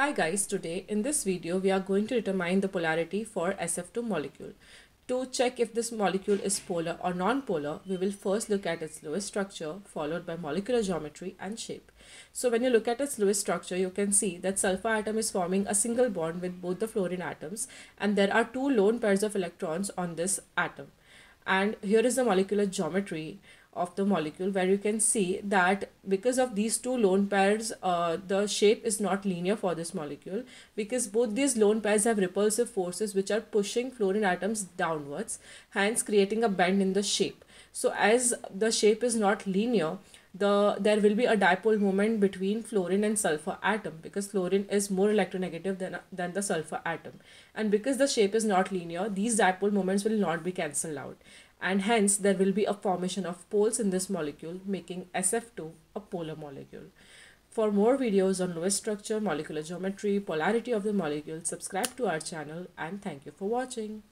Hi guys, today in this video we are going to determine the polarity for SF2 molecule. To check if this molecule is polar or non-polar, we will first look at its Lewis structure followed by molecular geometry and shape. So when you look at its Lewis structure, you can see that sulfur atom is forming a single bond with both the fluorine atoms, and there are two lone pairs of electrons on this atom. And here is the molecular geometry of the molecule, where you can see that because of these two lone pairs, the shape is not linear for this molecule, because both these lone pairs have repulsive forces which are pushing fluorine atoms downwards, hence creating a bend in the shape. So as the shape is not linear, there will be a dipole moment between fluorine and sulfur atom, because fluorine is more electronegative than the sulfur atom, and because the shape is not linear, these dipole moments will not be cancelled out, and hence there will be a formation of poles in this molecule, making SF2 a polar molecule. For more videos on Lewis structure, molecular geometry, polarity of the molecule, subscribe to our channel, and thank you for watching.